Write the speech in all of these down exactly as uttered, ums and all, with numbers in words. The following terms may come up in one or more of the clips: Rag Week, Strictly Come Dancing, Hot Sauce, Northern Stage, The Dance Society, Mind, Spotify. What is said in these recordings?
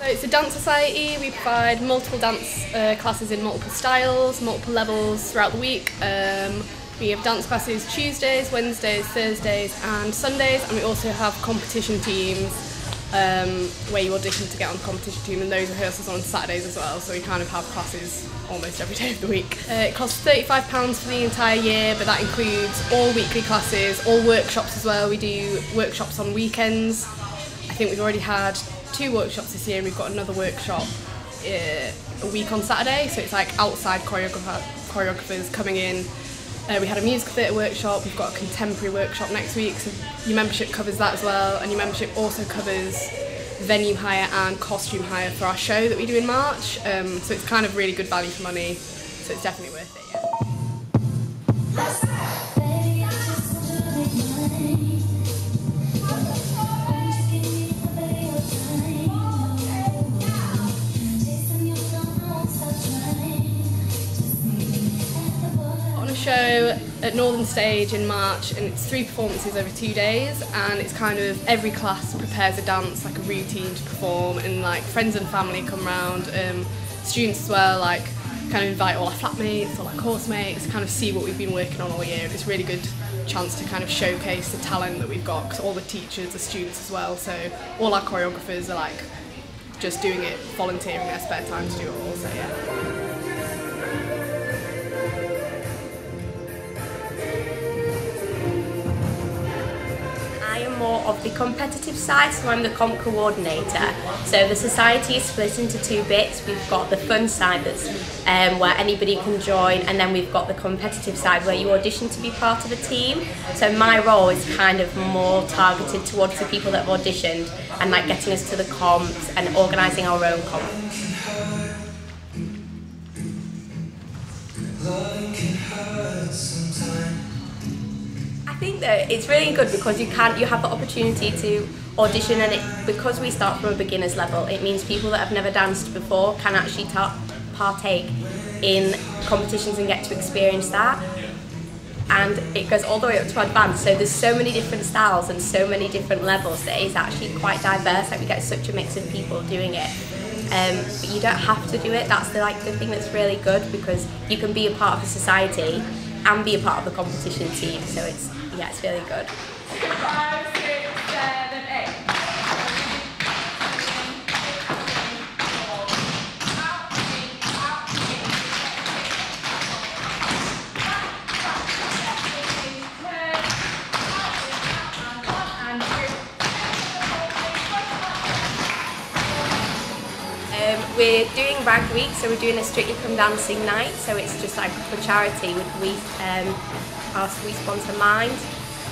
So it's a dance society. We provide multiple dance uh, classes in multiple styles, multiple levels throughout the week. Um, we have dance classes Tuesdays, Wednesdays, Thursdays and Sundays, and we also have competition teams um, where you audition to get on the competition team, and those rehearsals on Saturdays as well, so we kind of have classes almost every day of the week. Uh, it costs thirty-five pounds for the entire year, but that includes all weekly classes, all workshops as well. We do workshops on weekends. I think we've already had two workshops this year, and we've got another workshop uh, a week on Saturday, so it's like outside choreographer, choreographers coming in. Uh, we had a music theatre workshop, we've got a contemporary workshop next week, so your membership covers that as well, and your membership also covers venue hire and costume hire for our show that we do in March, um, so it's kind of really good value for money, so it's definitely worth it, yeah. Show at Northern Stage in March, and it's three performances over two days, and it's kind of every class prepares a dance, like a routine to perform, and like friends and family come round, um, students as well, like kind of invite all our flatmates or like course mates to kind of see what we've been working on all year, and it's a really good chance to kind of showcase the talent that we've got, because all the teachers are students as well, so all our choreographers are like just doing it, volunteering their spare time to do it all, so yeah. More of the competitive side, so I'm the comp coordinator. So the society is split into two bits. We've got the fun side, that's um, where anybody can join, and then we've got the competitive side where you audition to be part of a team. So my role is kind of more targeted towards the people that have auditioned and like getting us to the comps and organising our own comps. I think that it's really good because you can you have the opportunity to audition, and it, because we start from a beginner's level, it means people that have never danced before can actually ta partake in competitions and get to experience that, and it goes all the way up to advanced, so there's so many different styles and so many different levels that it's actually quite diverse, like we get such a mix of people doing it. Um, but you don't have to do it, that's the, like, the thing that's really good, because you can be a part of a society and be a part of the competition team, so it's, yeah, it's really good. Five, six, seven, eight. Um, we're doing Rag Week, so we're doing a Strictly Come Dancing night, so it's just like for charity. We um, Our, we sponsor Mind,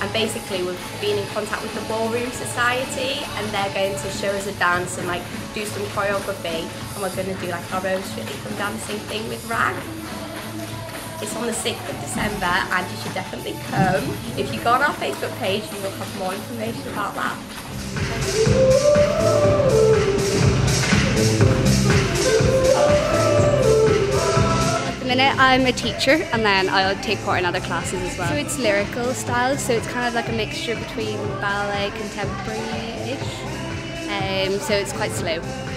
and basically we've been in contact with the Ballroom Society, and they're going to show us a dance and like do some choreography, and we're going to do like our own Strictly Come Dancing thing with Rag. It's on the sixth of December, and you should definitely come. If you go on our Facebook page, you will have more information about that. I'm a teacher, and then I'll take part in other classes as well. So it's lyrical styles, so it's kind of like a mixture between ballet, contemporary-ish, um, so it's quite slow.